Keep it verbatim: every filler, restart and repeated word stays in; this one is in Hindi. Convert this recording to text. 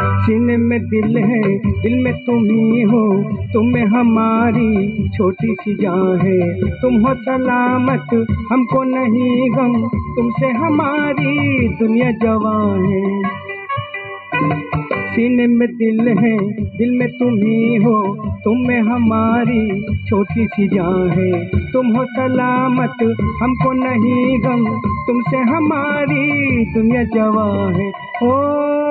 सीने में दिल है, दिल में तुम ही हो, तुम्हें हमारी छोटी सी जान है। तुम हो सलामत, हमको नहीं गम, तुमसे हमारी दुनिया जवां है। सीने में दिल है, दिल में तुम ही हो, तुम्हें हमारी छोटी सी जान है। तुम हो सलामत, हमको नहीं गम, तुमसे हमारी दुनिया जवां है। ओ